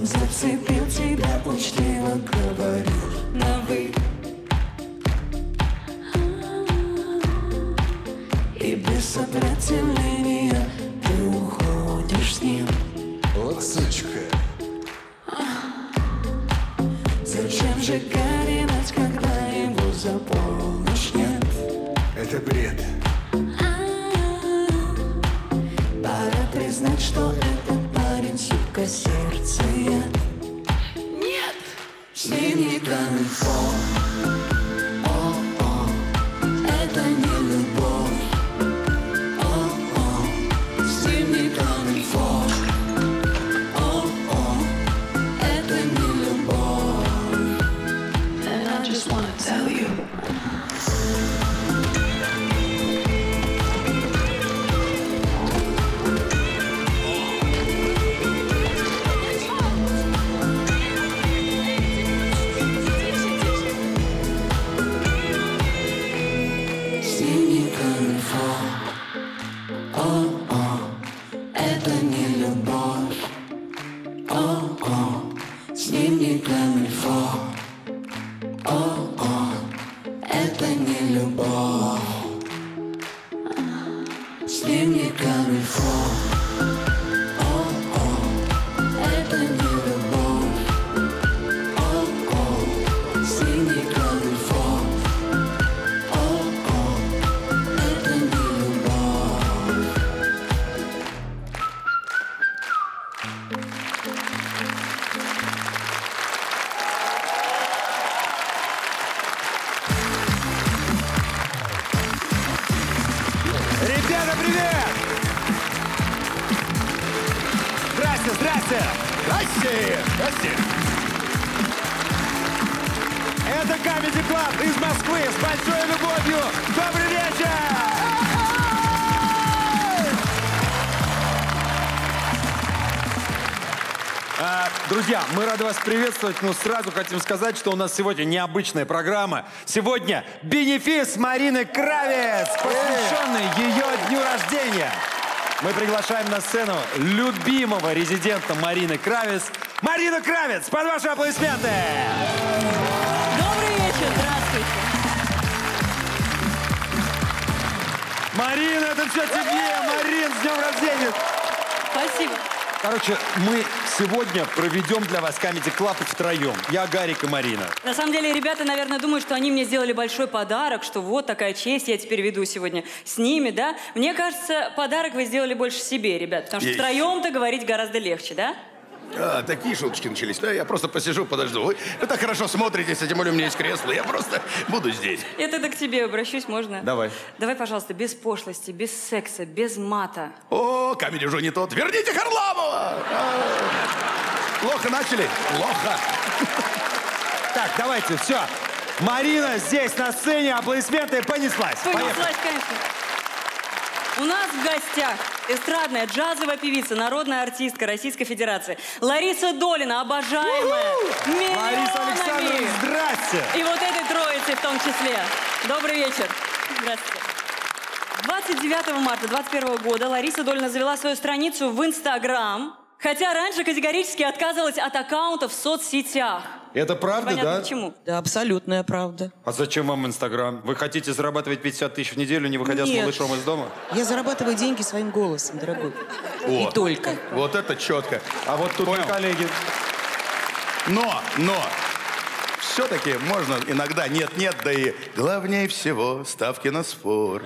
Он зацепил тебя, учтиво говорю на вы. И без сопротивления ты уходишь с ним. Вот сучка. Зачем же горевать, когда его заполнишь? Нет, это бред. Пора признать, что этот парень, сука, сердце я. Нет, с ним не камильфон. О-о, это не любовь. О-о, с ним не камильфон. О-о, это не любовь. And I just wanna tell you. Приветствовать, но сразу хотим сказать, что у нас сегодня необычная программа. Сегодня бенефис Марины Кравец, посвященный ее дню рождения. Мы приглашаем на сцену любимого резидента Марины Кравец. Марина Кравец, под ваши аплодисменты! Добрый вечер, здравствуйте. Марина, это все тебе! Марин, с днем рождения! Спасибо. Короче, мы сегодня проведем для вас Камеди Клаб втроем. Я, Гарик и Марина. На самом деле, ребята, наверное, думают, что они мне сделали большой подарок, что вот такая честь, я теперь веду сегодня с ними, да? Мне кажется, подарок вы сделали больше себе, ребят, потому что втроем-то говорить гораздо легче, да? А, такие шуточки начались. Да, я просто посижу, подожду. Вы так хорошо смотритесь, тем более у меня есть кресло. Я просто буду здесь. Я тогда к тебе обращусь, можно? Давай. Давай, пожалуйста, без пошлости, без секса, без мата. О, камень уже не тот. Верните Харламова! Плохо начали? Плохо. Так, давайте, все. Марина здесь на сцене, аплодисменты, понеслась. Понеслась, конечно. У нас в гостях эстрадная, джазовая певица, народная артистка Российской Федерации Лариса Долина, обожаемая миллионами. Лариса Александровна, здрасте! И вот этой троице в том числе. Добрый вечер. Здравствуйте. 29 марта 2021 года Лариса Долина завела свою страницу в Инстаграм, хотя раньше категорически отказывалась от аккаунтов в соцсетях. Это правда, да? Почему? Да, абсолютная правда. А зачем вам Инстаграм? Вы хотите зарабатывать 50 тысяч в неделю, не выходя с малышом из дома? Я зарабатываю деньги своим голосом, дорогой. О, и только. Вот это четко. А вот тут мои коллеги. Но, все-таки можно иногда нет-нет, да и главнее всего ставки на спор.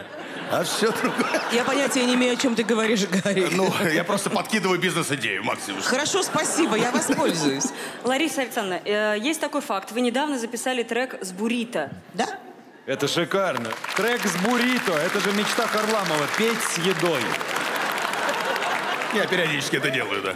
А все другое. Я понятия не имею, о чем ты говоришь, Гарри. Ну, я просто подкидываю бизнес-идею, Максим. Хорошо, спасибо, я воспользуюсь. Лариса Александровна, есть такой факт. Вы недавно записали трек с Бурито. Да? Это шикарно. Трек с Бурито. Это же мечта Харламова. Петь с едой. Я периодически это делаю, да.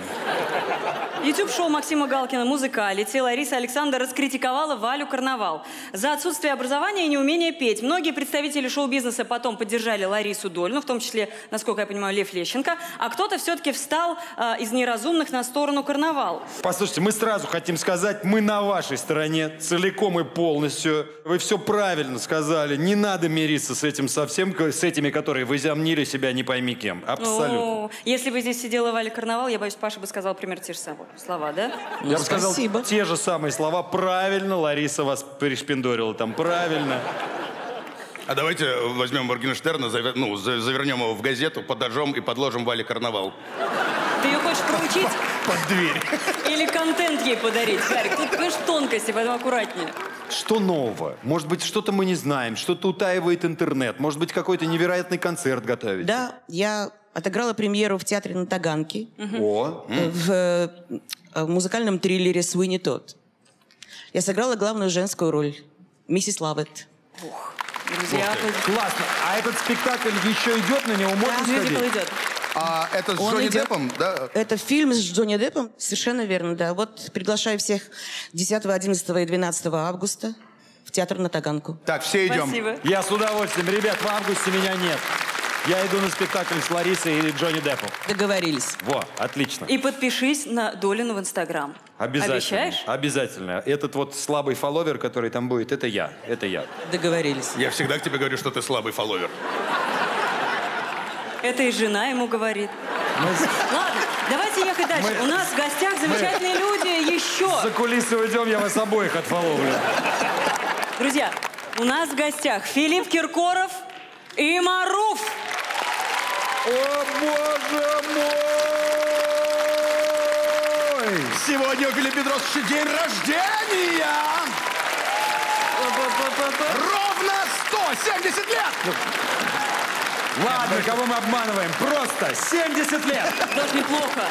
Ютуб-шоу Максима Галкина «Музыкалити» Лариса Александровна раскритиковала Валю Карнавал за отсутствие образования и неумение петь. Многие представители шоу-бизнеса потом поддержали Ларису Долину, в том числе, насколько я понимаю, Лев Лещенко, а кто-то все-таки встал из неразумных на сторону Карнавал. Послушайте, мы сразу хотим сказать, мы на вашей стороне целиком и полностью. Вы все правильно сказали, не надо мириться с этим совсем, с этими, которые возомнили себя не пойми кем. Абсолютно. О, если бы здесь сидела Валя Карнавал, я боюсь, Паша бы сказал например, те же самые слова, да? Я бы сказал, те же самые слова. Правильно, Лариса вас перешпиндорила там. Правильно. А давайте возьмем Моргенштерна, завернем его в газету, подожжем и подложим Вале Карнавал. Ты ее хочешь проучить? Под дверь. Или контент ей подарить, Харик. Тут, конечно, тонкости, поэтому аккуратнее. Что нового? Может быть, что-то мы не знаем, что-то утаивает интернет, может быть, какой-то невероятный концерт готовится. Да, я отыграла премьеру в театре на Таганке. В музыкальном триллере «Суини Тодд». Я сыграла главную женскую роль, миссис Лавет. Ух, друзья. Классно. А этот спектакль еще идет, на него можно сходить? А это с Джонни Деппом, да? Это фильм с Джонни Деппом, совершенно верно, да. Вот приглашаю всех 10, 11 и 12 августа в театр на Таганку. Так, все идем. Спасибо. Я с удовольствием. Ребят, в августе меня нет. Я иду на спектакль с Ларисой и Джонни Деппом. Договорились. Во, отлично. И подпишись на Долину в Инстаграм. Обязательно. Обещаешь? Обязательно. Этот вот слабый фолловер, который там будет, это я. Это я. Договорились. Я всегда к тебе говорю, что ты слабый фолловер. Это и жена ему говорит. Ладно, давайте ехать дальше. У нас в гостях замечательные люди еще. За кулисы уйдем, я вас обоих отфоловлю. Друзья, у нас в гостях Филипп Киркоров и Маруф. О, боже мой! Сегодня у Филиппа Петровича день рождения! Ровно 170 лет! Ладно, кого мы обманываем? Просто 70 лет! Даже неплохо.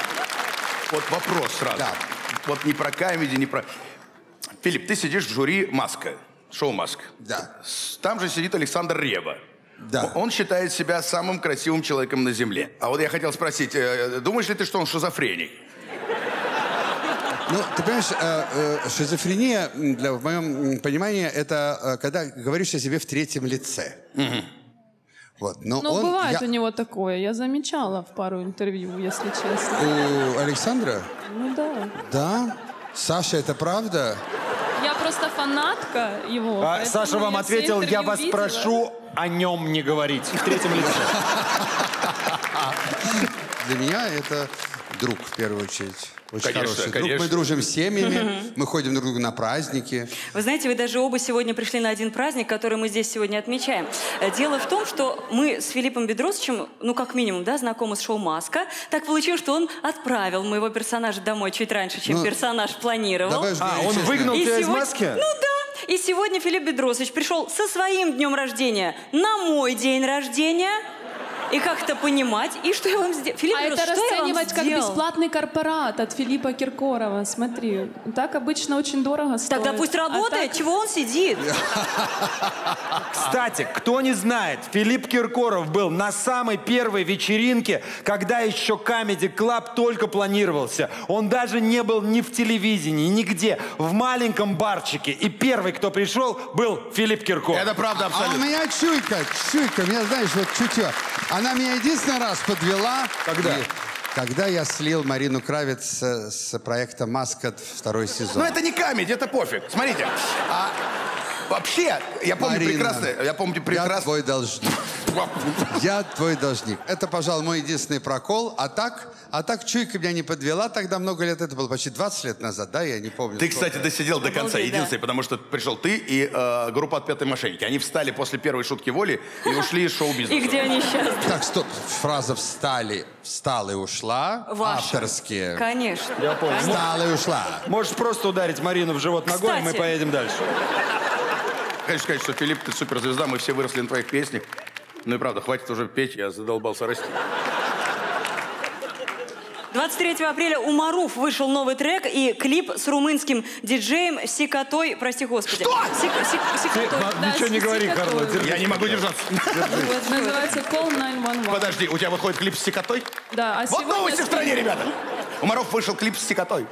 Вот вопрос сразу. Да. Вот не про камеди, не про... Филипп, ты сидишь в жюри «Маска», шоу «Маска». Да. Там же сидит Александр Рева. Да. Он считает себя самым красивым человеком на земле. А вот я хотел спросить, думаешь ли ты, что он шизофреник? Ну, ты понимаешь, шизофрения, в моем понимании, это когда говоришь о себе в третьем лице. Вот, но он, бывает у него такое, я замечала в пару интервью, если честно. У Александра? Ну да. Да? Саша, это правда? Я просто фанатка его. А Саша вам ответил, я вас прошу о нем не говорить. В третьем лице. Для меня это друг, в первую очередь. Очень хороший друг. Мы дружим с семьями, мы ходим друг к другу на праздники. Вы знаете, вы даже оба сегодня пришли на один праздник, который мы здесь сегодня отмечаем. Дело в том, что мы с Филиппом Бедросовичем, ну как минимум, да, знакомы с шоу «Маска». Так получилось, что он отправил моего персонажа домой чуть раньше, чем персонаж планировал. А, он выгнал тебя из «Маски»? Ну да. И сегодня Филипп Бедросович пришел со своим днем рождения на мой день рождения. И как это понимать? И что я вам сделал? Филипп, это расценивать как бесплатный корпорат от Филиппа Киркорова. Смотри, так обычно очень дорого стоит. Тогда пусть работает, чего он сидит? Кстати, кто не знает, Филипп Киркоров был на самой первой вечеринке, когда еще Камеди Клаб только планировался. Он даже не был ни в телевидении, нигде. В маленьком барчике. И первый, кто пришел, был Филипп Киркоров. Это правда абсолютно. А у меня чуйка, меня, знаешь, вот чутье. Она меня единственный раз подвела, когда я слил Марину Кравец с проекта «Маска» второй сезон. Ну это не камедь, это пофиг. Смотрите. А вообще, я помню прекрасно. Я твой должник. Я твой должник. Это, пожалуй, мой единственный прокол. А так чуйка меня не подвела. Тогда много лет, это было почти 20 лет назад, да? Я не помню. Ты, кстати, досидел до конца. Единственный, потому что пришел ты и группа «Отпетые мошенники». Они встали после первой шутки Воли и ушли из шоу-бизнеса. И где они сейчас? Так, стоп. Фраза «встали», «встала и ушла». Авторские. Конечно. Я понял. «Встала и ушла». Можешь просто ударить Марину в живот ногой, и мы поедем дальше. Хочу сказать, что Филипп, ты суперзвезда, мы все выросли на твоих песнях. Ну и правда, хватит уже петь, я задолбался расти. 23 апреля у Маруф вышел новый трек и клип с румынским диджеем Сикатой, прости господи. Что? Ничего не говори, Карла. Я не могу держаться. Называется Call 911. Подожди, у тебя выходит клип с Сикатой? Да. Вот новости в стране, ребята. У Маруф вышел клип с Сикатой.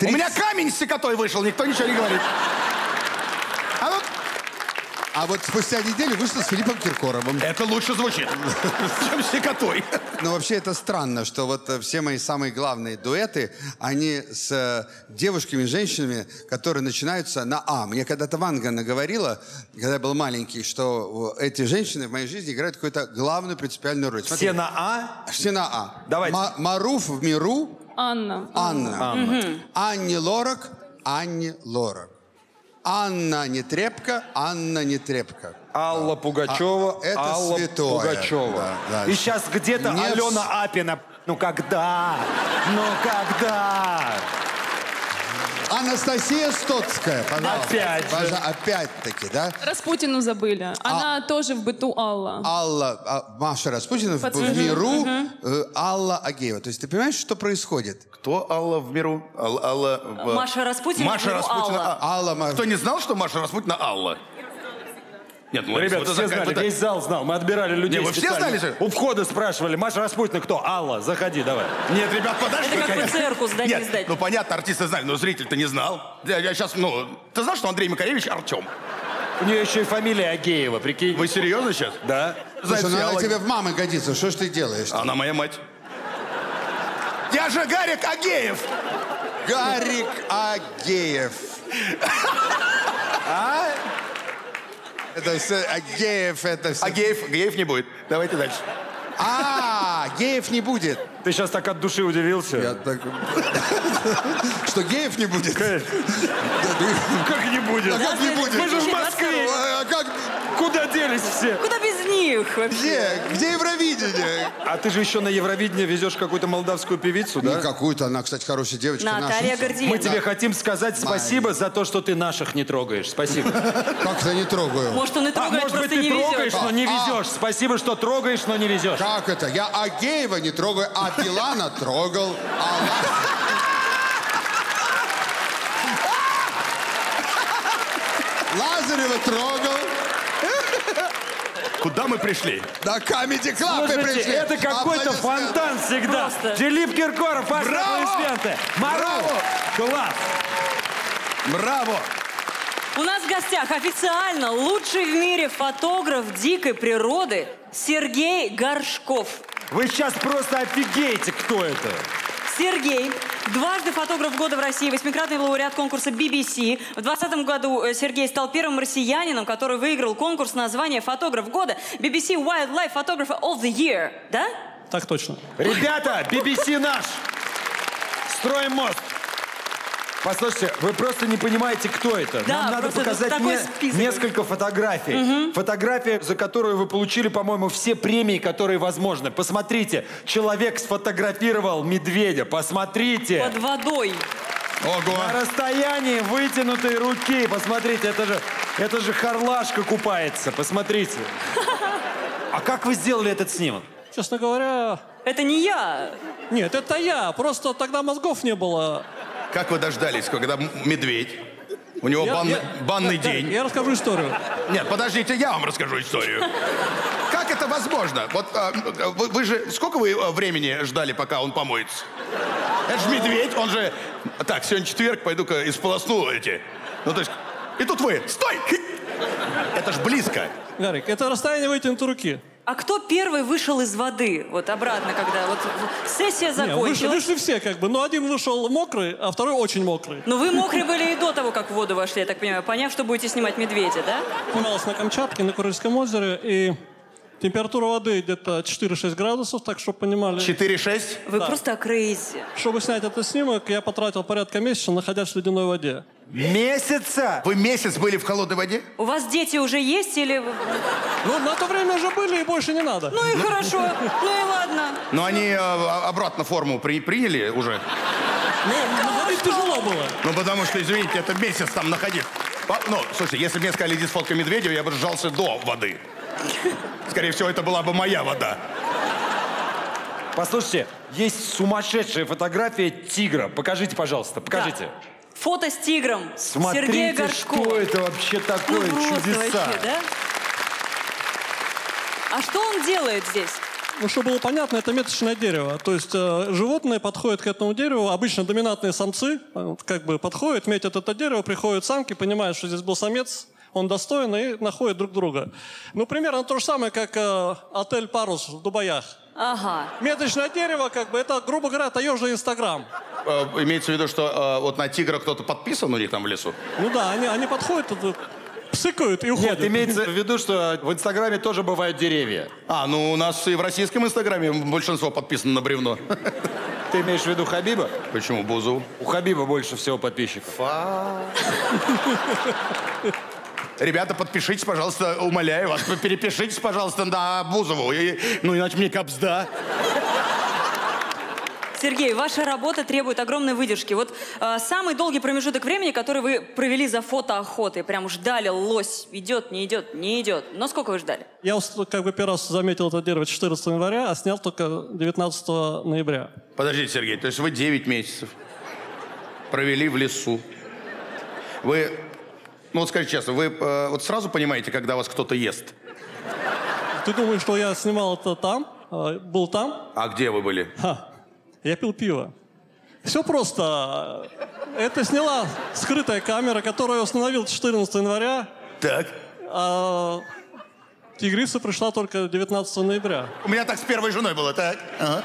У меня камень с Сикатой вышел, никто ничего не говорит. А вот спустя неделю вышла с Филиппом Киркоровым. Это лучше звучит, чем с Сикатой. Но вообще это странно, что вот все мои самые главные дуэты, они с девушками, женщинами, которые начинаются на «А». Мне когда-то Ванга наговорила, когда я был маленький, что эти женщины в моей жизни играют какую-то главную принципиальную роль. Все на «А»? Все на «А». Давайте. Маруф в миру. Анна. Анни Лорак, Анни Лорак. Анна Нетребко, Анна Нетребко. Алла Пугачева, это Алла святое. Пугачева. Да. И сейчас где-то Алена Апина. Ну когда? Анастасия Стоцкая, пожалуйста. Опять-таки, да? Распутину забыли. Она тоже в быту Алла. Маша Распутина в миру, Алла Агеева. То есть ты понимаешь, что происходит? Кто Алла в миру? Маша Распутина, Алла. Кто не знал, что Маша Распутина Алла? Нет, ну, ребята, все знали, весь зал знал. Мы отбирали людей. Нет, вы все знали? У входа спрашивали. Маша Распутина кто? Алла, заходи, давай. Нет, ребят, подожди. Это как по цирку сдать, не сдать. Ну, понятно, артисты знали, но зритель-то не знал. Я сейчас, ты знал, что Андрей Макаревич Артем? У нее еще и фамилия Агеева, прикинь. Вы серьезно сейчас? Да. Слушай, ну она тебе в мамы годится, что ж ты делаешь? Она моя мать. Я же Гарик Агеев. Гарик Агеев. А? Это все, Агеев, это все. Агеев не будет. Давайте дальше. Геев не будет. Ты сейчас так от души удивился. Я так... Что геев не будет? Как не будет? Как не будет? Мы же в Москве. Куда делись все? Куда без них вообще? Где Евровидение? А ты же еще на Евровидение везешь какую-то молдавскую певицу, да? Не какую-то, она, кстати, хорошая девочка. Наталья Гордеева. Мы тебе хотим сказать спасибо за то, что ты наших не трогаешь. Спасибо. Как-то не трогаю. Может, он и трогает, просто не везет. Может быть, ты трогаешь, но не везешь. Спасибо, что трогаешь, но не везешь. Как это? Я Агеева не трогаю, а Билана трогал. Лазарева трогал. Куда мы пришли? На Камеди Клаб мы пришли. Это какой-то фонтан всегда. Просто. Филипп Киркоров, аплодисменты. Браво! Класс! Браво! У нас в гостях официально лучший в мире фотограф дикой природы Сергей Горшков. Вы сейчас просто офигеете, кто это. Сергей, дважды фотограф года в России, восьмикратный лауреат конкурса BBC. В 2020 году Сергей стал первым россиянином, который выиграл конкурс на звание фотограф года BBC Wildlife Photographer of the Year. Да? Так точно. Ребята, BBC наш! Строим мост! Послушайте, вы просто не понимаете, кто это. Да, нам надо показать несколько фотографий. Угу. Фотография, за которую вы получили, по-моему, все премии, которые возможны. Посмотрите, человек сфотографировал медведя. Посмотрите. Под водой. Ого. На расстоянии вытянутой руки. Посмотрите, это же харлашка купается. Посмотрите. А как вы сделали этот снимок? Честно говоря... Это не я. Нет, это я. Просто тогда мозгов не было. Как вы дождались, когда медведь, у него банный день. Я расскажу историю. Нет, подождите, я вам расскажу историю. Как это возможно? Вот вы же, сколько вы времени ждали, пока он помоется? Это же медведь, он же... Так, сегодня четверг, пойду-ка исполосну эти. Ну, то есть... И тут вы, стой! Это ж близко. Гарик, это расстояние вытянутой руки. А кто первый вышел из воды? Вот обратно, когда вот сессия закончилась. Вышли все как бы, но один вышел мокрый, а второй очень мокрый. Но вы мокрые были и до того, как в воду вошли, я так понимаю, поняв, что будете снимать медведя, да? Снималась на Камчатке, на Курильском озере, и температура воды где-то 4-6 градусов, так, чтобы понимали. 4-6? Вы просто крейзи. Чтобы снять этот снимок, я потратил порядка месяца, находясь в ледяной воде. Месяца? Вы месяц были в холодной воде? У вас дети уже есть или... Ну, на то время уже были и больше не надо. Ну и хорошо, ну и ладно. Но они обратно форму приняли уже? Ну, находить тяжело было. Ну, потому что, извините, это месяц там находить. Ну, слушайте, если бы мне сказали, иди сфоткай медведя, я бы сжался до воды. Скорее всего, это была бы моя вода. Послушайте, есть сумасшедшая фотография тигра. Покажите, пожалуйста, покажите. Да. Фото с тигром. Смотрите, Сергея Горшкова. Что это вообще такое, чудеса. Вообще, да? А что он делает здесь? Ну, чтобы было понятно, это меточное дерево. То есть животные подходят к этому дереву, обычно доминантные самцы как бы подходят, метят это дерево, приходят самки, понимают, что здесь был самец, он достоин, и находят друг друга. Ну, примерно то же самое, как отель «Парус» в Дубаях. Ага. Меточное дерево, как бы, это, грубо говоря, таежный Инстаграм. Имеется в виду, что вот на тигра кто-то подписан у них там в лесу? Ну да, они подходят, псыкают и уходят. Нет, имеется в виду, что в Инстаграме тоже бывают деревья. Ну у нас и в российском Инстаграме большинство подписано на бревно. Ты имеешь в виду Хабиба? Почему Бузову? У Хабиба больше всего подписчиков. Ребята, подпишитесь, пожалуйста, умоляю вас, перепишитесь, пожалуйста, на Бузову. Ну, иначе мне капсда. Сергей, ваша работа требует огромной выдержки. Вот самый долгий промежуток времени, который вы провели за фотоохотой, прям ждали, лось идет, не идет, не идет. Но сколько вы ждали? Я как бы первый раз заметил это дерево 14 января, а снял только 19 ноября. Подождите, Сергей, то есть вы 9 месяцев провели в лесу. Вы, ну вот скажите честно, вы вот сразу понимаете, когда вас кто-то ест? Ты думаешь, что я снимал это там, был там? А где вы были? Я пил пиво. Все просто. Это сняла скрытая камера, которую я установил 14 января. Так. А тигрица пришла только 19 ноября. У меня так с первой женой было, так? Ага.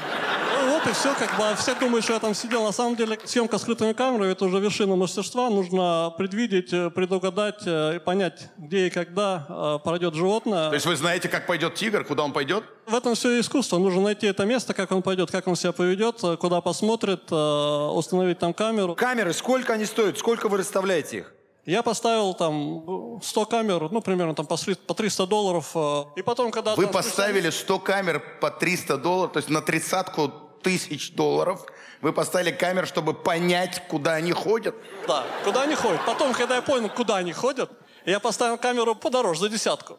Вот и все, как бы. Все думают, что я там сидел. На самом деле, съемка скрытыми камерами — это уже вершина мастерства. Нужно предвидеть, предугадать и понять, где и когда пройдет животное. То есть вы знаете, как пойдет тигр, куда он пойдет? В этом все искусство. Нужно найти это место, как он пойдет, как он себя поведет, куда посмотрит, установить там камеру. Камеры, сколько они стоят? Сколько вы расставляете их? Я поставил там 100 камер, ну, примерно там по $300. И потом, когда... Вы поставили 100 камер по $300, то есть на $30 тысяч. Вы поставили камер, чтобы понять, куда они ходят? Да, куда они ходят. Потом, когда я понял, куда они ходят, я поставил камеру подороже, за $10. Что?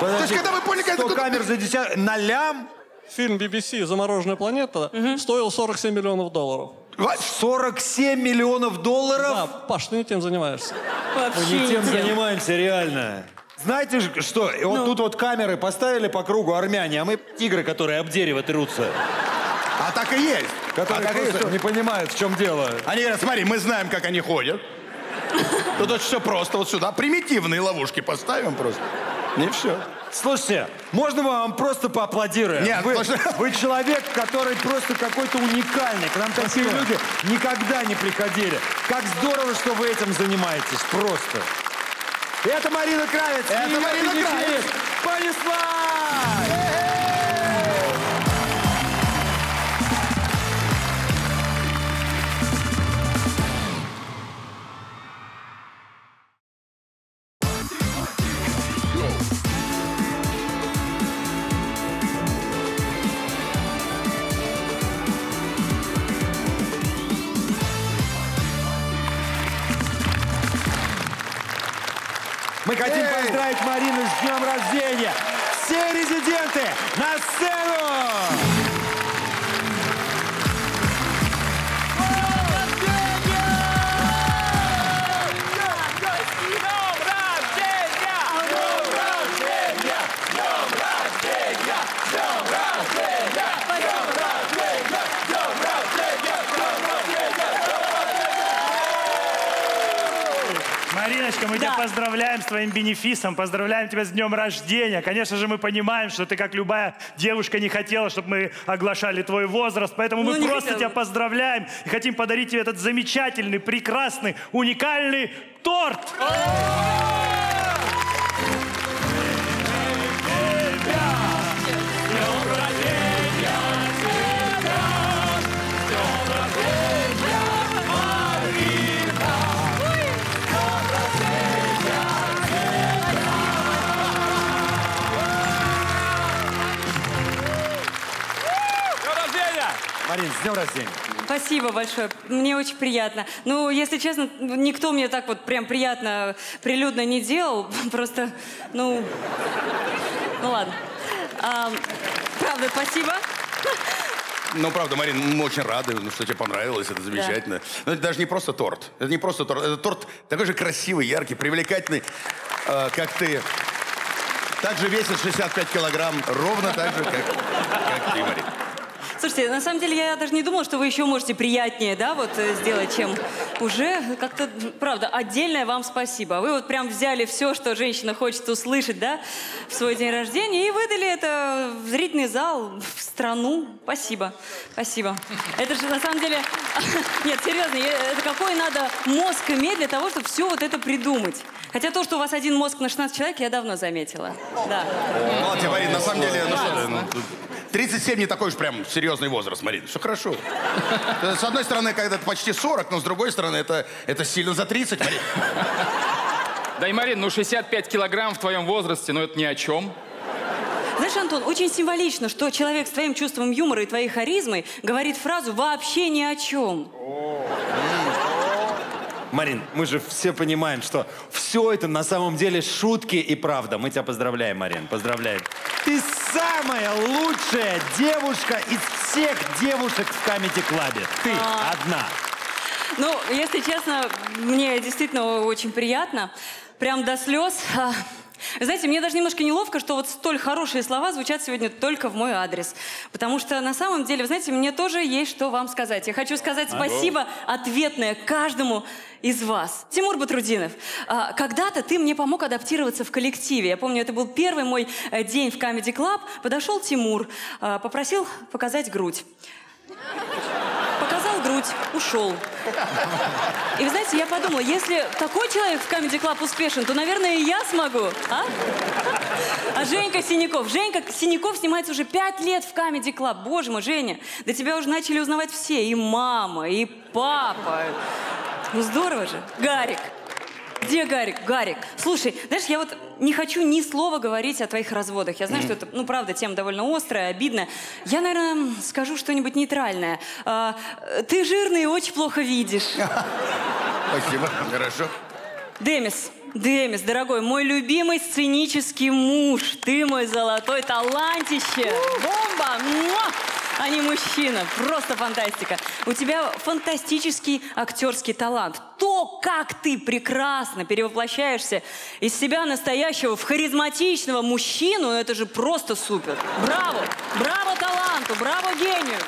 Подожди, то есть, когда вы поняли, это куда... камер за $10 на лям? Фильм BBC «Замороженная планета» стоил $47 миллионов. $47 миллионов? Да, Паш, ты не тем занимаешься. Вообще не тем занимаемся, реально. Знаете же, что? Вот тут вот камеры поставили по кругу армяне, а мы тигры, которые об дерево трутся. А так и есть. Которые просто не понимают, в чем дело. Они говорят, смотри, мы знаем, как они ходят. Тут вот все просто, вот сюда примитивные ловушки поставим просто. И все. Слушайте, можно мы вам просто поаплодируем? Нет, вы человек, который просто какой-то уникальный. К нам такие люди никогда не приходили. Как здорово, что вы этим занимаетесь. Просто. Это Марина Кравец. Это Марина Кравец. Понесла! Мы хотим поздравить Марину с днем рождения! Все резиденты на сцену! Мариночка, мы тебя поздравляем с твоим бенефисом, поздравляем тебя с днем рождения. Конечно же, мы понимаем, что ты, как любая девушка, не хотела, чтобы мы оглашали твой возраст, поэтому мы просто тебя поздравляем и хотим подарить тебе этот замечательный, прекрасный, уникальный торт. Марин, с днем рождения. Спасибо большое. Мне очень приятно. Ну, если честно, никто мне так вот прям приятно прилюдно не делал. Просто, ну ладно. Правда, спасибо. Ну, правда, Марин, мы очень рады, что тебе понравилось, это замечательно. Но это даже не просто торт. Это не просто торт. Это торт такой же красивый, яркий, привлекательный, как ты. Также весит 65 килограмм, ровно так же, как ты, Марин. Слушайте, на самом деле я даже не думала, что вы еще можете приятнее, да, вот сделать, чем уже как-то, правда, отдельное вам спасибо. Вы вот прям взяли все, что женщина хочет услышать, да, в свой день рождения и выдали это в зрительный зал, в страну. Спасибо, спасибо. Это же на самом деле, нет, серьезно, это какой надо мозг иметь для того, чтобы все вот это придумать. Хотя то, что у вас один мозг на 16 человек, я давно заметила. Да. Молодец, Марина, на самом деле, 37 не такой уж прям серьезный возраст, Марина. Все хорошо. С одной стороны, когда это почти 40, но с другой стороны, это сильно за 30, Марина. Да и, Марин, ну 65 килограмм в твоем возрасте, ну это ни о чем. Знаешь, Антон, очень символично, что человек с твоим чувством юмора и твоей харизмой говорит фразу «вообще ни о чем». Марин, мы же все понимаем, что все это на самом деле шутки и правда. Мы тебя поздравляем, Марин, поздравляем. Ты самая лучшая девушка из всех девушек в Камеди Клабе. Ты одна. Ну, если честно, мне действительно очень приятно. Прям до слез. Знаете, мне даже немножко неловко, что вот столь хорошие слова звучат сегодня только в мой адрес. Потому что на самом деле, вы знаете, мне тоже есть что вам сказать. Я хочу сказать спасибо ответное каждому из вас. Тимур Батрутдинов, когда-то ты мне помог адаптироваться в коллективе. Я помню, это был первый мой день в Камеди Клаб. Подошел Тимур, попросил показать грудь. Показал грудь, ушел. И вы знаете, я подумала, если такой человек в Камеди Клаб успешен, то, наверное, и я смогу, а? А Женька Синяков. Женька Синяков снимается уже 5 лет в Камеди Клаб. Боже мой, Женя, да тебя уже начали узнавать все. И мама, и папа. Ну здорово же. Гарик. Где Гарик? Гарик. Слушай, знаешь, я вот не хочу ни слова говорить о твоих разводах. Я знаю, что это, ну, правда, тема довольно острая, обидная. Я, наверное, скажу что-нибудь нейтральное. Ты жирный и очень плохо видишь. Спасибо, хорошо. Демис, Демис, дорогой, мой любимый сценический муж. Ты мой золотой талантище. Бомба! А не мужчина. Просто фантастика. У тебя фантастический актерский талант. То, как ты прекрасно перевоплощаешься из себя настоящего в харизматичного мужчину, это же просто супер. Браво! Браво таланту! Браво гению!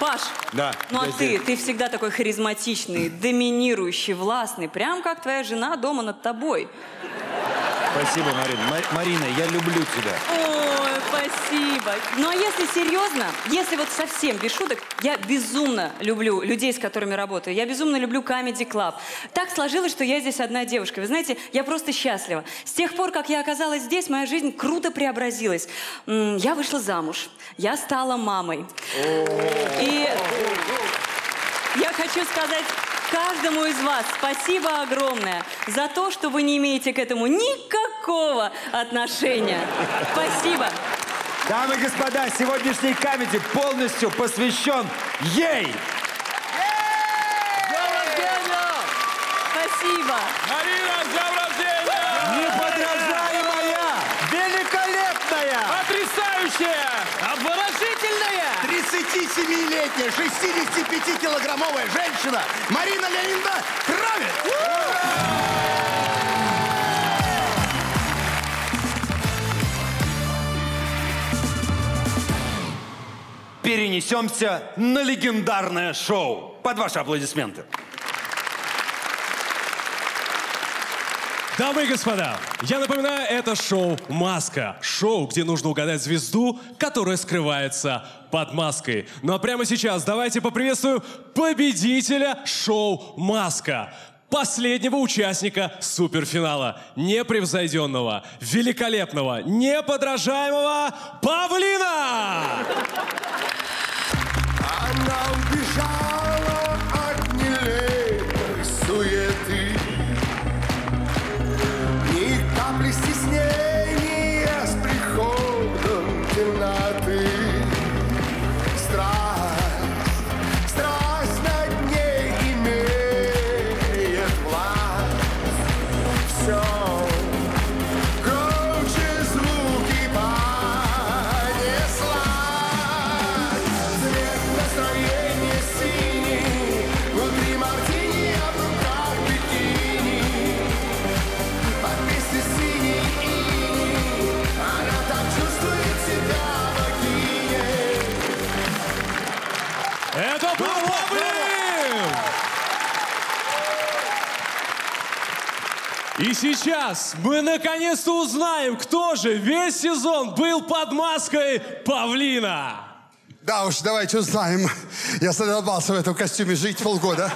Паш, да, ну а ты всегда такой харизматичный, доминирующий, властный. Прям как твоя жена дома над тобой. Спасибо, Марина. Марина, я люблю тебя. Ой, спасибо. Ну а если серьезно, если вот совсем без шуток, я безумно люблю людей, с которыми работаю. Я безумно люблю Камеди Клаб. Так сложилось, что я здесь одна девушка. Вы знаете, я просто счастлива. С тех пор, как я оказалась здесь, моя жизнь круто преобразилась. Я вышла замуж. Я стала мамой. И я хочу сказать каждому из вас спасибо огромное за то, что вы не имеете к этому никакого отношения. Спасибо. Дамы и господа, сегодняшний Камеди полностью посвящен ей. С днем рождения! Спасибо. Марина, с днем рождения! Неподражаемая, великолепная, потрясающая, обворожительная, 37-летняя, 65-килограммовая женщина Марина Леонидовна Кравец! Перенесемся на легендарное шоу. Под ваши аплодисменты. Дамы и господа, я напоминаю, это шоу «Маска». Шоу, где нужно угадать звезду, которая скрывается под маской. Ну а прямо сейчас давайте поприветствуем победителя шоу «Маска». Последнего участника суперфинала. Непревзойденного, великолепного, неподражаемого Павлина! Она убежала от нелепой суеты. Ни капли стеснения с приходом темноты. Страсть, страсть над ней имеет власть. Все громче звуки понеслась. Цвет настроения синий, внутри мартини, а в руках бикини. Под песней синий иней, она так чувствует себя богиней. Это был Павлин! И сейчас мы наконец-то узнаем, кто же весь сезон был под маской Павлина. Да уж, давайте узнаем. Я задолбался в этом костюме жить полгода.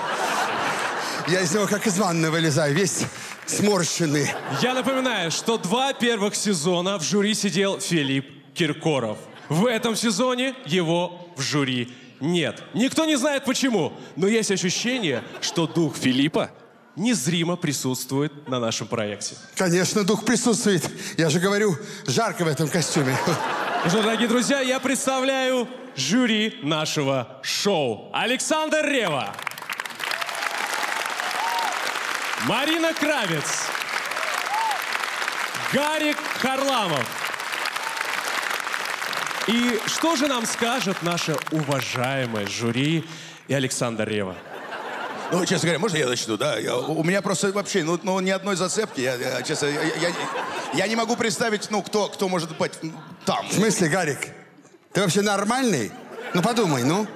Я из него как из ванны вылезаю, весь сморщенный. Я напоминаю, что 2 первых сезона в жюри сидел Филипп Киркоров. В этом сезоне его в жюри нет. Никто не знает почему, но есть ощущение, что дух Филиппа незримо присутствует на нашем проекте. Конечно, дух присутствует. Я же говорю, жарко в этом костюме. Ну что, дорогие друзья, я представляю жюри нашего шоу. Александр Рева. Марина Кравец. Гарик Харламов. И что же нам скажет наше уважаемое жюри и Александр Рева? Ну, честно говоря, можно я начну, да? У меня просто вообще, ни одной зацепки. Я честно, я не могу представить, кто может быть там. В смысле, Гарик? Ты вообще нормальный? Ну, подумай, ну.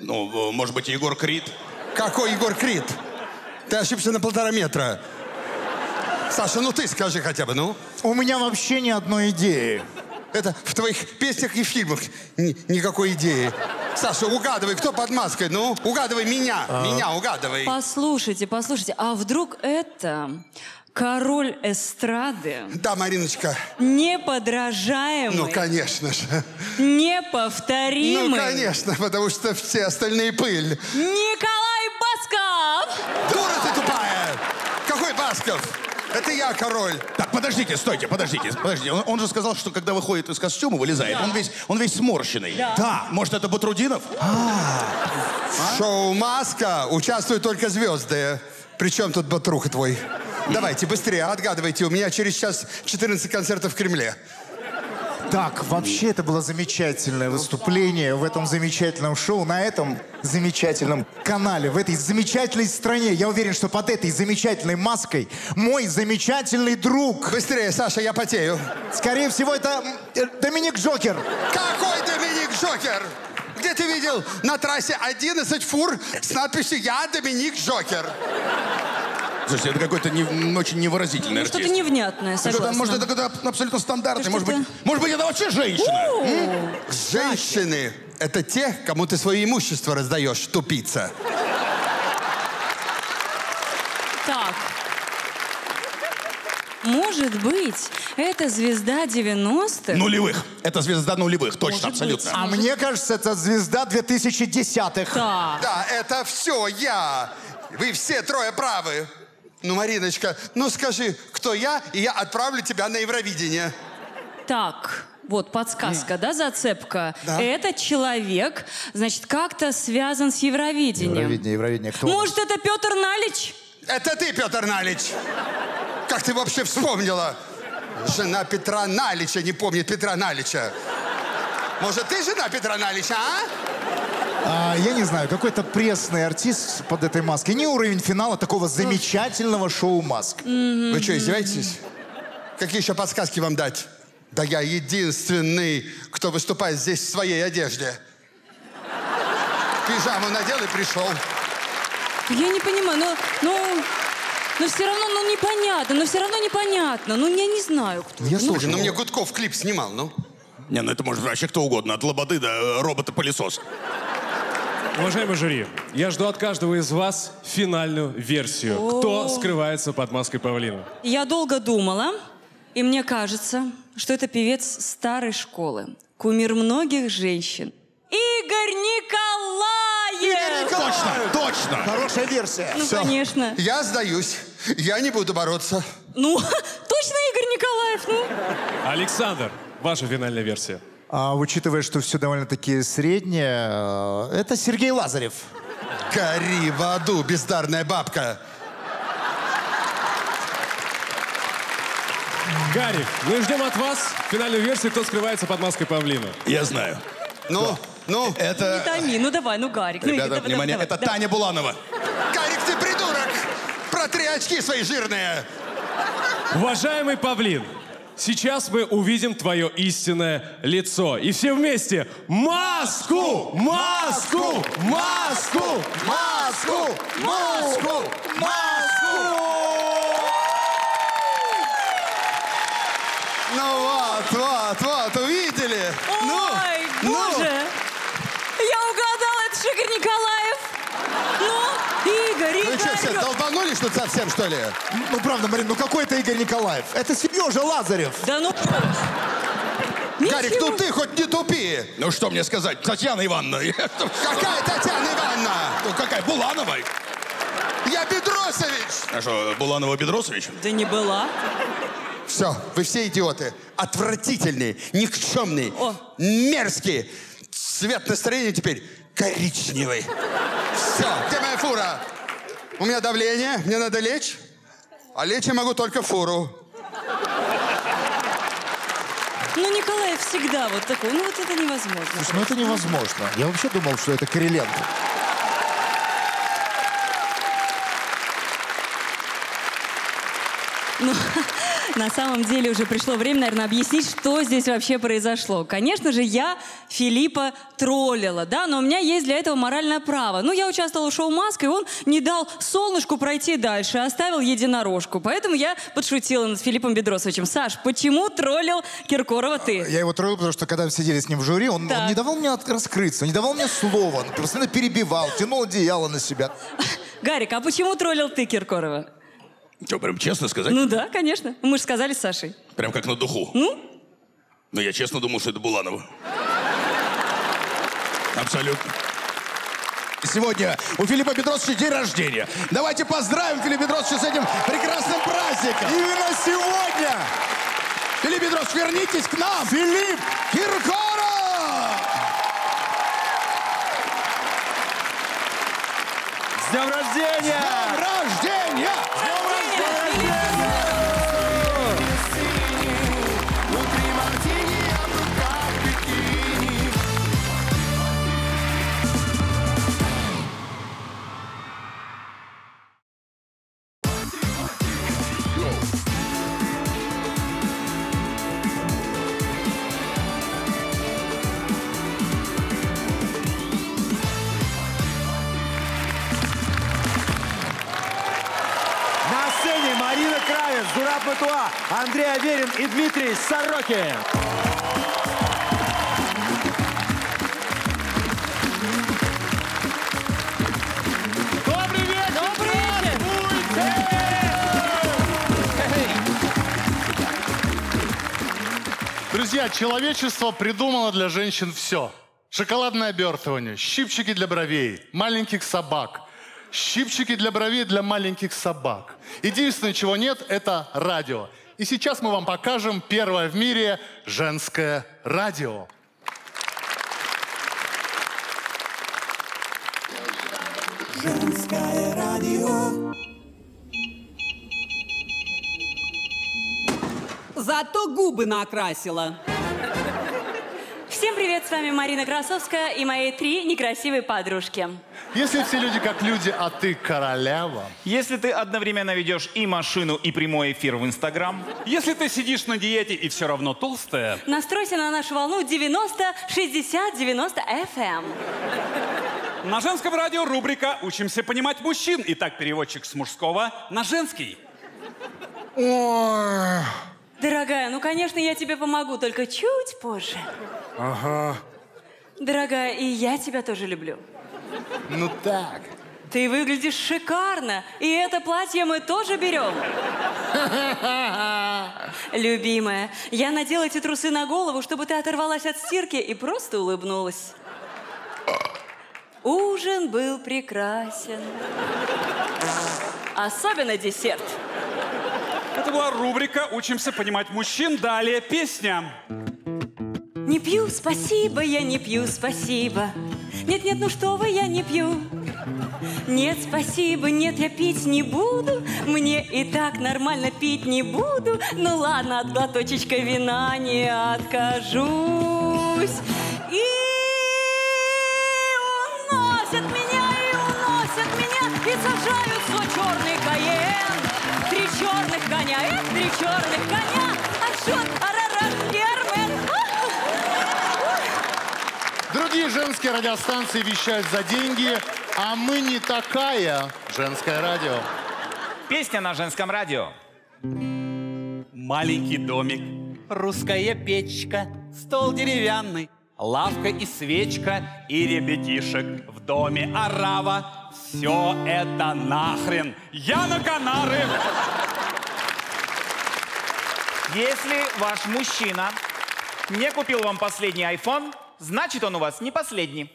Ну, может быть, Егор Крид? Какой Егор Крид? Ты ошибся на 1,5 метра. Саша, ну ты скажи хотя бы, ну. У меня вообще ни одной идеи. Это в твоих песнях и фильмах никакой идеи. Саша, угадывай, кто под маской, ну? Угадывай меня, меня угадывай. Послушайте, а вдруг это король эстрады? Да, Мариночка. Неподражаемый. Ну, конечно же. Неповторимый. Ну, конечно, потому что все остальные пыль. Николай Басков! Дура ты тупая! Какой Басков? Это я, король. Так, подождите, стойте, подождите. Он же сказал, что когда выходит из костюма, вылезает, да. он весь сморщенный. Да. Может, это Батрутдинов? В шоу «Маска» участвуют только звезды. Причем тут Батруха твой? Давайте, быстрее, отгадывайте. У меня через час 14 концертов в Кремле. Так, вообще это было замечательное выступление в этом замечательном шоу, на этом замечательном канале, в этой замечательной стране. Я уверен, что под этой замечательной маской мой замечательный друг. Быстрее, Саша, я потею. Скорее всего, это Доминик Джокер. Какой Доминик Джокер? Где ты видел на трассе 11 фур с надписью «Я Доминик Джокер»? Слушайте, это какой-то очень невыразительный артист. Что-то невнятное, согласна. Может, это какой-то абсолютно стандартный. Может быть, это вообще женщина. Женщины — это те, кому ты свое имущество раздаешь, тупица. Так. Может быть, это звезда 90-х? Нулевых. Это звезда нулевых, точно, абсолютно. А мне кажется, это звезда 2010-х. Да, это все я. Вы все трое правы. Ну, Мариночка, ну скажи, кто я, и я отправлю тебя на Евровидение. Так, вот подсказка, да, зацепка? Да. Этот человек, значит, как-то связан с Евровидением. Евровидение, кто? Может, это Петр Налич? Это ты, Петр Налич! Как ты вообще вспомнила? Жена Петра Налича не помнит Петра Налича. Может, ты жена Петра Налича, а? Я не знаю, какой-то пресный артист под этой маской. Не уровень финала такого замечательного шоу «Маск». Вы что, издеваетесь? Какие еще подсказки вам дать? Да я единственный, кто выступает здесь в своей одежде. Пижаму надел и пришел. Я не понимаю, но все равно, непонятно, Ну, я не знаю, кто. Слушай, ну мне Гудков клип снимал, ну. Не, ну это может вообще кто угодно, от Лободы до робота-пылесоса. Уважаемые жюри, я жду от каждого из вас финальную версию. Кто скрывается под маской павлина? Я долго думала, и мне кажется, что это певец старой школы, кумир многих женщин. Игорь Николаев! Игорь Николаев! Точно! Хорошая версия. Ну, конечно. Я сдаюсь. Я не буду бороться. Ну, точно Игорь Николаев, ну. Александр, ваша финальная версия. А учитывая, что все довольно-таки среднее, это Сергей Лазарев. Гори в аду, бездарная бабка. Гарик, мы ждем от вас финальную версию, кто скрывается под маской павлина. Я знаю. Ну, это... Не томи, ну давай, ну Гарик. Ребята, внимание, это Таня Буланова. Гарик, ты придурок! Протри очки свои жирные! Уважаемый павлин, сейчас мы увидим твое истинное лицо. И все вместе. Маску! Маску! Маску! Маску! Маску! Маску! Ну вот, увидели? Ой, боже! Я угадала, это же Игорь Николаев. Игорь! Вы что, все долбанулись тут совсем, что ли? Ну, правда, Марин, ну какой это Игорь Николаев? Это Сережа Лазарев. Да ну... Гарик, ну ты хоть не тупи. Ну что мне сказать, Татьяна Ивановна. Какая Татьяна Ивановна? Ну какая, Булановой. Я Бедросович. А что, Буланова Бедросович? Да не была. Все, вы все идиоты. Отвратительные, никчемные, мерзкие. Цвет настроения теперь коричневый. Все, где моя фура? У меня давление, мне надо лечь. А лечь я могу только фуру. Ну, Николай всегда вот такой. Ну, вот это невозможно. Слушай, ну это невозможно. Я вообще думал, что это Кириленко. Ну, на самом деле уже пришло время, наверное, объяснить, что здесь вообще произошло. Конечно же, я Филиппа троллила, да, но у меня есть для этого моральное право. Ну, я участвовала в шоу «Маска», и он не дал солнышку пройти дальше, оставил единорожку. Поэтому я подшутила над Филиппом Бедросовичем. Саш, почему троллил Киркорова ты? Я его троллил, потому что когда мы сидели с ним в жюри, он не давал мне раскрыться, не давал мне слова, он постоянно перебивал, тянул одеяло на себя. Гарик, а почему троллил ты Киркорова? Что, прям честно сказать? Ну да, конечно. Мы же сказали с Сашей. Прям как на духу. Ну? Но я честно думал, что это Буланова. Абсолютно. Сегодня у Филиппа Бедросовича день рождения. Давайте поздравим Филиппа Бедросовича с этим прекрасным праздником. Именно сегодня! Филипп Бедросович, вернитесь к нам! Филипп Киркоров! С днем рождения! С днем рождения! Андрей Аверин и Дмитрий Сорокин. Добрый вечер! Добрый вечер! Друзья, человечество придумало для женщин все. Шоколадное обертывание, щипчики для бровей, маленьких собак. Щипчики для бровей для маленьких собак. Единственное, чего нет, это радио. И сейчас мы вам покажем первое в мире женское радио. Женское радио. Зато губы накрасила. Всем привет, с вами Марина Красовская и мои три некрасивые подружки. Если все люди как люди, а ты королева. Если ты одновременно ведешь и машину, и прямой эфир в Инстаграм. Если ты сидишь на диете и все равно толстая. Настройся на нашу волну 90, 60, 90 FM. На женском радио рубрика «Учимся понимать мужчин». Итак, переводчик с мужского на женский. Ой. Дорогая, ну, конечно, я тебе помогу, только чуть позже. Ага. Дорогая, и я тебя тоже люблю. Ну так. Ты выглядишь шикарно, и это платье мы тоже берем. Любимая, я надела эти трусы на голову, чтобы ты оторвалась от стирки и просто улыбнулась. Ужин был прекрасен. Особенно десерт. Это была рубрика «Учимся понимать мужчин». Далее песня. Не пью, спасибо, я не пью, спасибо. Нет-нет, ну что вы, я не пью. Нет, спасибо, нет, я пить не буду. Мне и так нормально, пить не буду. Ну ладно, от глоточечка вина не откажусь. И уносят меня, и сажают свой черный каен. Три черных коня, эх, три черных коня. Ашот, арарат, ярмен. Другие женские радиостанции вещают за деньги, а мы не такая. Женское радио. Песня на женском радио. Маленький домик, русская печка, стол деревянный, лавка и свечка, и ребятишек в доме орава. Все это нахрен. Я на Канары. Если ваш мужчина Не купил вам последний iPhone, значит, он у вас не последний.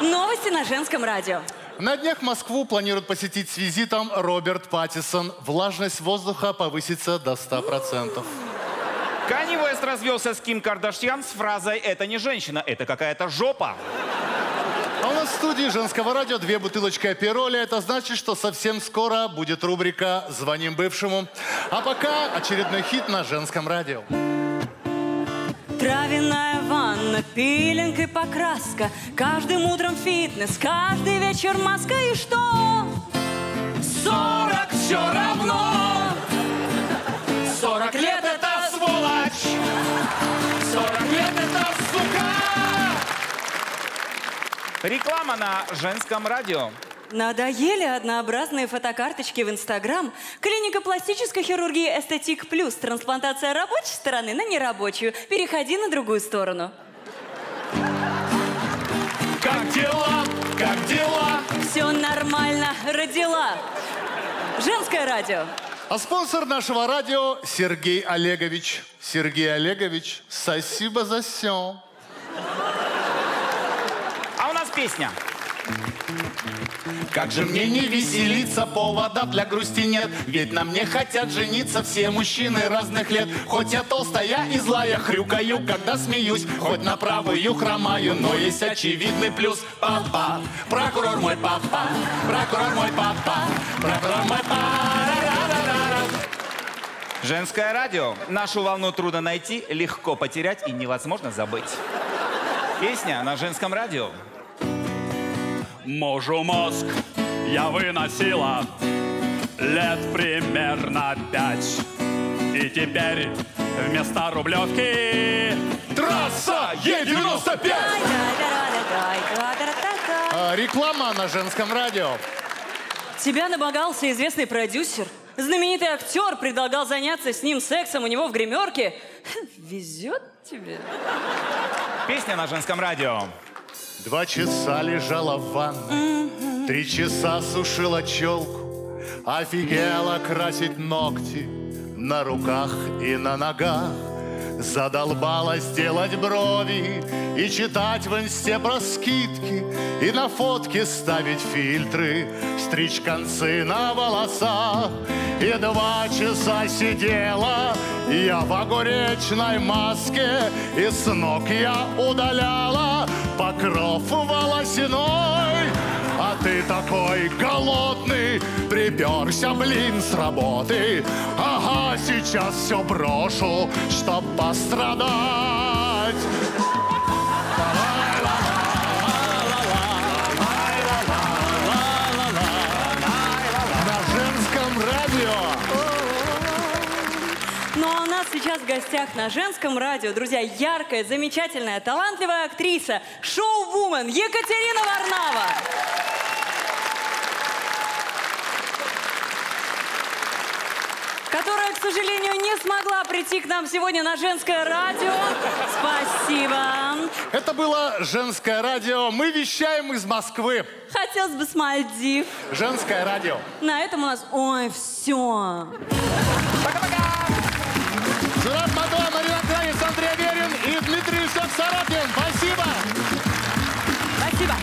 Новости на женском радио. На днях Москву планируют посетить с визитом Роберт Паттинсон. Влажность воздуха повысится до 100%. Канье Уэст развелся с Ким Кардашьян с фразой «Это не женщина, это какая-то жопа». А у нас в студии женского радио 2 бутылочки апероля. Это значит, что совсем скоро будет рубрика «Звоним бывшему». А пока очередной хит на женском радио. Травяная ванна, пилинг и покраска. Каждым утром фитнес, каждый вечер маска. И что? 40 все равно. 40 лет это сволочь. 40 лет это сука. Реклама на женском радио. Надоели однообразные фотокарточки в Инстаграм? Клиника пластической хирургии «Эстетик Плюс». Трансплантация рабочей стороны на нерабочую. Переходи на другую сторону. Как дела? Как дела? Все нормально. Родила. Женское радио. А спонсор нашего радио Сергей Олегович. Сергей Олегович, спасибо за все. А у нас песня. Как же мне не веселиться, повода для грусти нет. Ведь на мне хотят жениться все мужчины разных лет. Хоть я толстая и злая, хрюкаю, когда смеюсь. Хоть на правую хромаю, но есть очевидный плюс. Папа, прокурор мой папа, прокурор мой папа, прокурор мой папа. Женское радио. Нашу волну трудно найти, легко потерять и невозможно забыть. Песня на женском радио. Мужу мозг я выносила лет примерно 5. И теперь вместо рублевки трасса Е95. Реклама на женском радио. Тебя намогался известный продюсер. Знаменитый актер предлагал заняться с ним сексом у него в гримерке. Везет тебе. Песня на женском радио. 2 часа лежала в ванной, 3 часа сушила челку, офигела красить ногти на руках и на ногах, задолбалась делать брови и читать в инсте про скидки, и на фотке ставить фильтры, стричь концы на волосах. И 2 часа сидела я в огуречной маске, и с ног я удаляла покров волосяной. А ты такой голодный, приперся, блин, с работы. Ага, сейчас все брошу, чтоб пострадать. Сейчас в гостях на женском радио, друзья, яркая, замечательная, талантливая актриса, шоу-вумен Екатерина Варнава. Которая, к сожалению, не смогла прийти к нам сегодня на женское радио. Спасибо. Это было женское радио. Мы вещаем из Москвы. Хотелось бы с Мальдив. Женское радио. На этом у нас... Ой, все. Пока-пока. Журат Мадуа, Марина Кравец, Андрей Аверин и Дмитрий Саратин. Спасибо! Спасибо!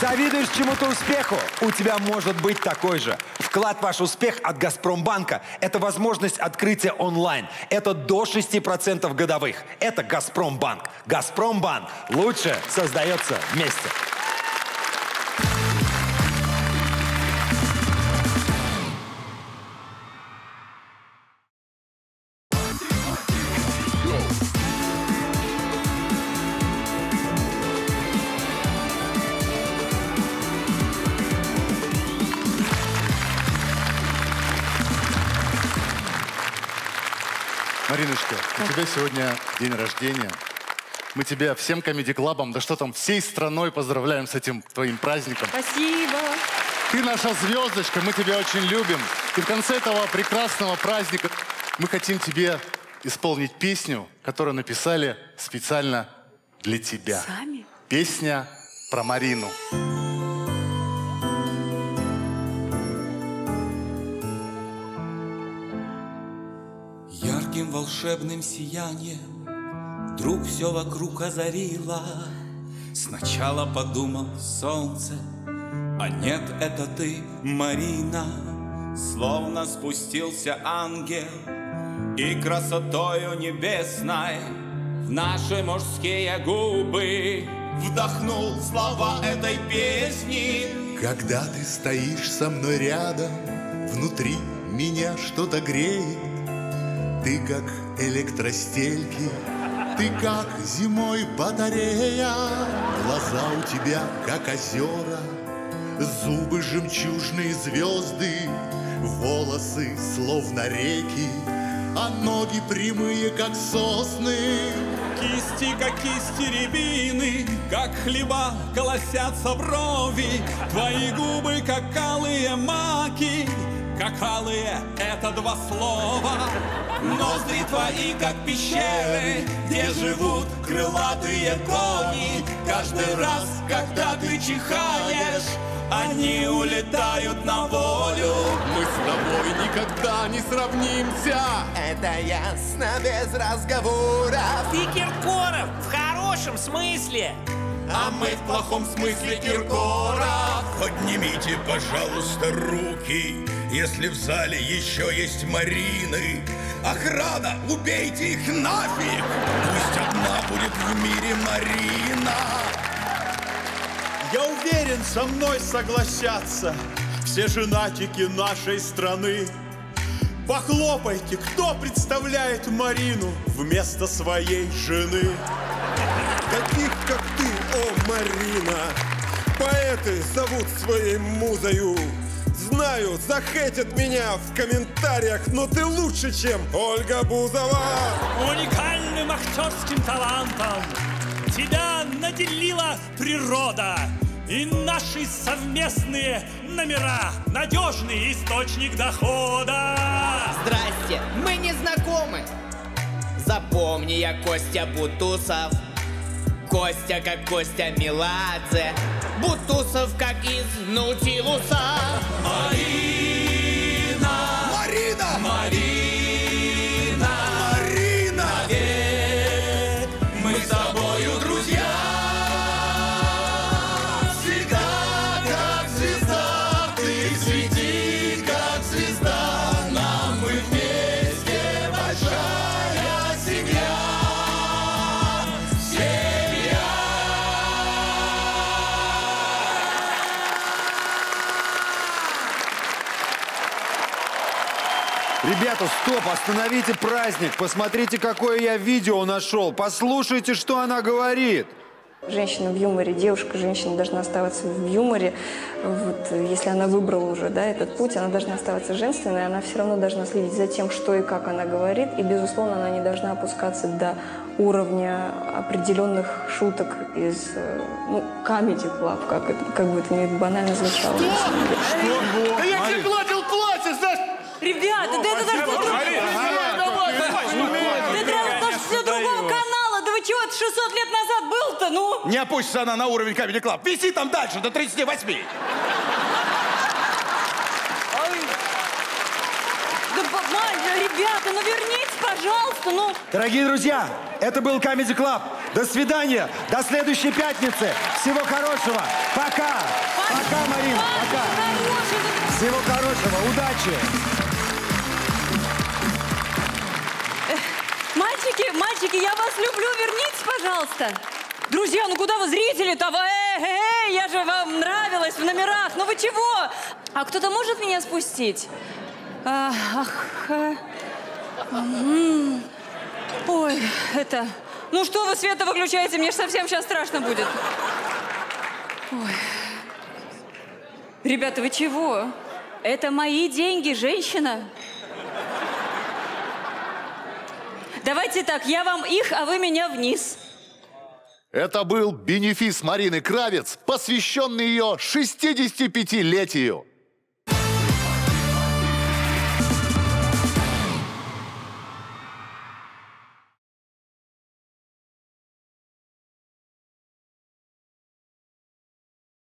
Завидуешь чему-то успеху? У тебя может быть такой же. Вклад в ваш успех от Газпромбанка – это возможность открытия онлайн. Это до 6% годовых. Это Газпромбанк. Газпромбанк лучше создается вместе. Мариночка, у тебя сегодня день рождения. Мы тебя всем Камеди Клабом, да что там, всей страной поздравляем с этим твоим праздником. Спасибо. Ты наша звездочка, мы тебя очень любим. И в конце этого прекрасного праздника мы хотим тебе исполнить песню, которую написали специально для тебя. Сами? Песня про Марину. волшебным сиянием вдруг все вокруг озарило. Сначала подумал солнце, а нет, это ты, Марина. Словно спустился ангел и красотою небесной в наши мужские губы вдохнул слова этой песни. Когда ты стоишь со мной рядом, внутри меня что-то греет. Ты как электростельки, ты как зимой батарея. Глаза у тебя как озера, зубы жемчужные звезды, волосы словно реки, а ноги прямые как сосны. Кисти, как кисти рябины, как хлеба колосятся брови. Твои губы, как алые маки, как алые — это два слова. Ноздри твои, как пещеры, где живут крылатые кони. Каждый раз, когда ты чихаешь, они улетают на волю. Мы с тобой никогда не сравнимся, это ясно без разговоров. Ты Киркоров в хорошем смысле, а мы в плохом смысле Киркоров. Поднимите, пожалуйста, руки, если в зале еще есть Марины. Охрана, убейте их нафиг! Пусть одна будет в мире Марина. Я уверен, со мной согласятся все женатики нашей страны. Похлопайте, кто представляет Марину вместо своей жены. Таких, как ты, о, Марина, поэты зовут своей музою. Знаю, захейтят меня в комментариях, но ты лучше, чем Ольга Бузова. Уникальным актерским талантом тебя наделила природа, и наши совместные номера – надежный источник дохода. Здрасте, мы не знакомы. Запомни, я Костя Бутусов, Костя как Костя Меладзе, Бутусов как из Наутилуса. Марина! Марина! Марина! Ребята, стоп, остановите праздник. Посмотрите, какое я видео нашел. Послушайте, что она говорит. Женщина в юморе, девушка-женщина должна оставаться в юморе. Вот, если она выбрала уже, да, этот путь, она должна оставаться женственной. Она все равно должна следить за тем, что и как она говорит. И, безусловно, она не должна опускаться до уровня определенных шуток из, ну, Камеди Клаб, как бы это ни банально звучало. Что? Да я тебе гладил платье, знаешь? Ребята, да это даже все другого канала. Да вы чего, это 600 лет назад был-то, ну? Не опустится она на уровень Камеди Клаб. Виси там дальше, до 38. Да, ребята, ну вернитесь, пожалуйста, ну. Дорогие друзья, это был Камеди Клаб. До свидания, до следующей пятницы. Всего хорошего. Пока. Пока, Марина, пока. Всего хорошего, удачи. Мальчики, мальчики, я вас люблю, вернитесь, пожалуйста. Друзья, ну куда вы, зрители-то? Я же вам нравилась в номерах, ну вы чего? А кто-то может меня спустить? Ой, это... Ну что вы свет-то выключаете? Мне же совсем сейчас страшно будет. Ой. Ребята, вы чего? Это мои деньги, женщина. Давайте так, я вам их, а вы меня вниз. Это был бенефис Марины Кравец, посвященный ее 65-летию.